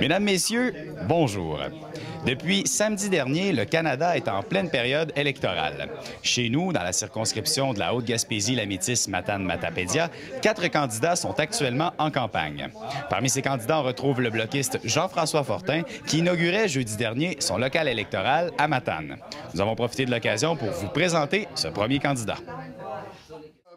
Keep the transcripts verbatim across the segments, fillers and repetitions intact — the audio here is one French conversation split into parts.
Mesdames, Messieurs, bonjour. Depuis samedi dernier, le Canada est en pleine période électorale. Chez nous, dans la circonscription de la Haute-Gaspésie-La Mitis-Matane-Matapédia, quatre candidats sont actuellement en campagne. Parmi ces candidats, on retrouve le bloquiste Jean-François Fortin, qui inaugurait jeudi dernier son local électoral à Matane. Nous avons profité de l'occasion pour vous présenter ce premier candidat.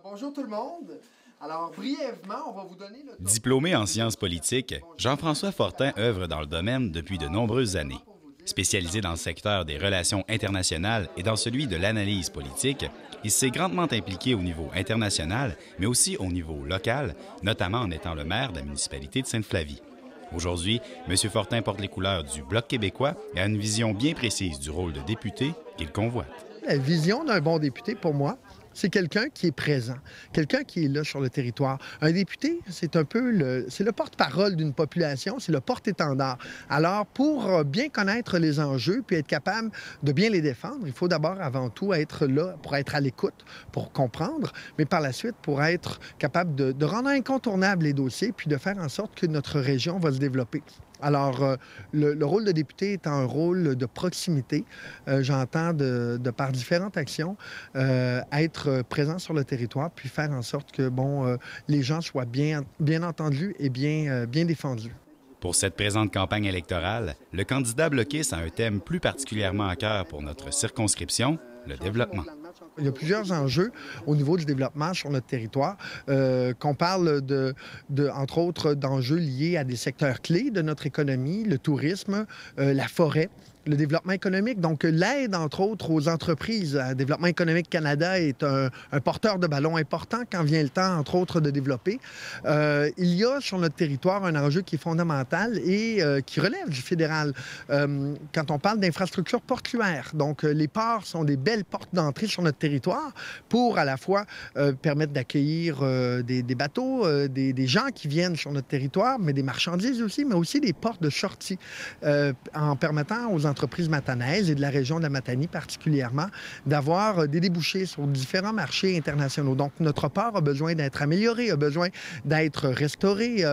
Bonjour tout le monde. Alors, brièvement, on va vous donner le... Diplômé en sciences politiques, Jean-François Fortin œuvre dans le domaine depuis de nombreuses années. Spécialisé dans le secteur des relations internationales et dans celui de l'analyse politique, il s'est grandement impliqué au niveau international, mais aussi au niveau local, notamment en étant le maire de la municipalité de Sainte-Flavie. Aujourd'hui, M. Fortin porte les couleurs du Bloc québécois et a une vision bien précise du rôle de député qu'il convoite. La vision d'un bon député, pour moi, c'est quelqu'un qui est présent, quelqu'un qui est là sur le territoire. Un député, c'est un peu le, c'est le porte-parole d'une population, c'est le porte-étendard. Alors, pour bien connaître les enjeux puis être capable de bien les défendre, il faut d'abord, avant tout, être là pour être à l'écoute, pour comprendre, mais par la suite, pour être capable de, de rendre incontournables les dossiers puis de faire en sorte que notre région va se développer. Alors, euh, le, le rôle de député est un rôle de proximité. Euh, j'entends de, de par différentes actions euh, être présent sur le territoire puis faire en sorte que, bon, euh, les gens soient bien, bien entendus et bien, euh, bien défendus. Pour cette présente campagne électorale, le candidat bloquiste a un thème plus particulièrement à cœur pour notre circonscription, le développement. Il y a plusieurs enjeux au niveau du développement sur notre territoire, euh, qu'on parle, de, de, entre autres, d'enjeux liés à des secteurs clés de notre économie, le tourisme, euh, la forêt, le développement économique. Donc, l'aide, entre autres, aux entreprises. Le Développement économique Canada est un, un porteur de ballon important quand vient le temps, entre autres, de développer. Euh, il y a sur notre territoire un enjeu qui est fondamental et euh, qui relève du fédéral. Euh, quand on parle d'infrastructures portuaires, donc les ports sont des belles portes d'entrée sur notre territoire pour à la fois euh, permettre d'accueillir euh, des, des bateaux, euh, des, des gens qui viennent sur notre territoire, mais des marchandises aussi, mais aussi des portes de sortie euh, en permettant aux entreprises matanaises et de la région de la Matanie particulièrement, d'avoir des débouchés sur différents marchés internationaux. Donc, notre port a besoin d'être amélioré, a besoin d'être restauré.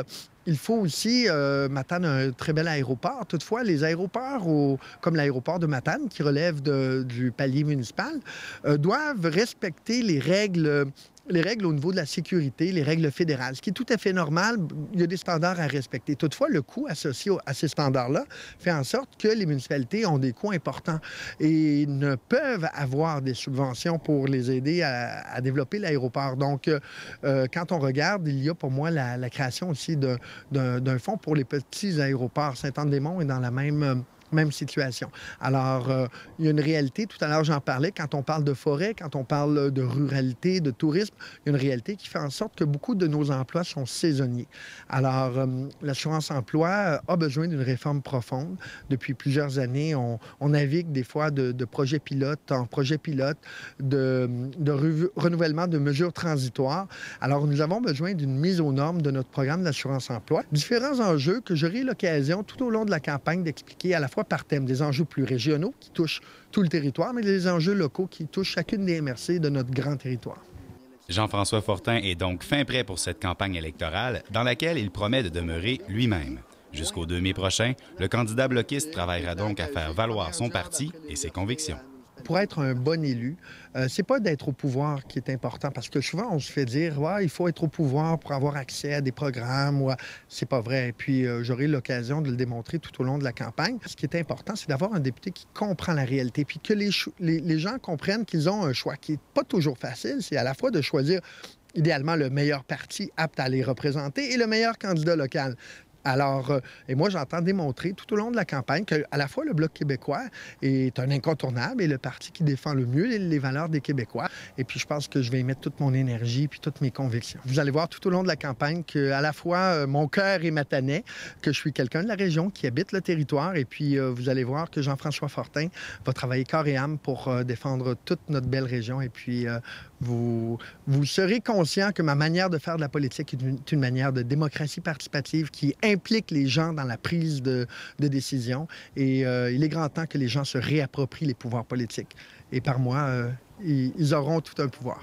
Il faut aussi... Euh, Matane a un très bel aéroport. Toutefois, les aéroports, au, comme l'aéroport de Matane, qui relève de, du palier municipal, euh, doivent respecter les règles... les règles au niveau de la sécurité, les règles fédérales, ce qui est tout à fait normal. Il y a des standards à respecter. Toutefois, le coût associé à ces standards-là fait en sorte que les municipalités ont des coûts importants et ne peuvent avoir des subventions pour les aider à, à développer l'aéroport. Donc, euh, quand on regarde, il y a pour moi la, la création aussi d'un fonds pour les petits aéroports. Saint-Anne-des-Monts est dans la même... même situation. Alors, euh, il y a une réalité, tout à l'heure j'en parlais, quand on parle de forêt, quand on parle de ruralité, de tourisme, il y a une réalité qui fait en sorte que beaucoup de nos emplois sont saisonniers. Alors, euh, l'assurance-emploi a besoin d'une réforme profonde. Depuis plusieurs années, on, on navigue des fois de, de projet pilote en projet pilote, de, de re renouvellement de mesures transitoires. Alors, nous avons besoin d'une mise aux normes de notre programme d'assurance-emploi. Différents enjeux que j'aurai l'occasion tout au long de la campagne d'expliquer à la fois par thème, des enjeux plus régionaux qui touchent tout le territoire, mais des enjeux locaux qui touchent chacune des M R C de notre grand territoire. Jean-François Fortin est donc fin prêt pour cette campagne électorale dans laquelle il promet de demeurer lui-même. Jusqu'au deux mai prochain, le candidat bloquiste travaillera donc à faire valoir son parti et ses convictions. Pour être un bon élu, euh, c'est pas d'être au pouvoir qui est important, parce que souvent, on se fait dire ouais, « il faut être au pouvoir pour avoir accès à des programmes ouais. ». C'est pas vrai. Et puis, euh, j'aurai l'occasion de le démontrer tout au long de la campagne. Ce qui est important, c'est d'avoir un député qui comprend la réalité, puis que les, les, les gens comprennent qu'ils ont un choix qui n'est pas toujours facile. C'est à la fois de choisir idéalement le meilleur parti apte à les représenter et le meilleur candidat local. Alors, euh, et moi, j'entends démontrer tout au long de la campagne qu'à la fois le Bloc québécois est un incontournable et le parti qui défend le mieux les, les valeurs des Québécois. Et puis, je pense que je vais y mettre toute mon énergie puis toutes mes convictions. Vous allez voir tout au long de la campagne qu'à la fois euh, mon cœur est matanais, que je suis quelqu'un de la région qui habite le territoire. Et puis, euh, vous allez voir que Jean-François Fortin va travailler corps et âme pour euh, défendre toute notre belle région. Et puis, euh, vous, vous serez conscient que ma manière de faire de la politique est une, est une manière de démocratie participative qui implique les gens dans la prise de, de décision. Et euh, il est grand temps que les gens se réapproprient les pouvoirs politiques. Et par moi, euh, ils, ils auront tout un pouvoir.